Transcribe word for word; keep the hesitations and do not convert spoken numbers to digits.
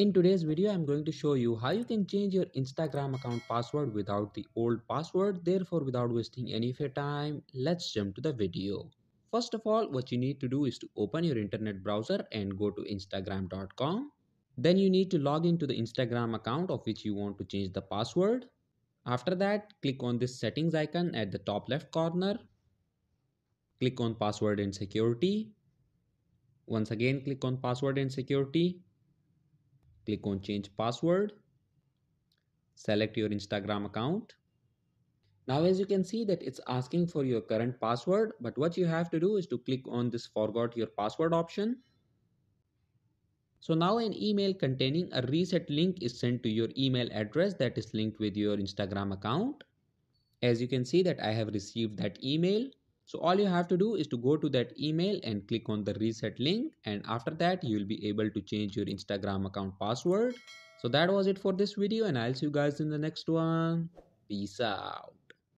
In today's video, I'm going to show you how you can change your Instagram account password without the old password, therefore without wasting any of your time. Let's jump to the video. First of all, what you need to do is to open your internet browser and go to Instagram dot com. Then you need to log into the Instagram account of which you want to change the password. After that, click on this settings icon at the top left corner. Click on password and security. Once again, click on password and security. Click on change password. Select your Instagram account. Now as you can see that it's asking for your current password, but what you have to do is to click on this forgot your password option. So now an email containing a reset link is sent to your email address that is linked with your Instagram account. As you can see that I have received that email. So all you have to do is to go to that email and click on the reset link, and after that you will be able to change your Instagram account password. So that was it for this video, and I'll see you guys in the next one. Peace out.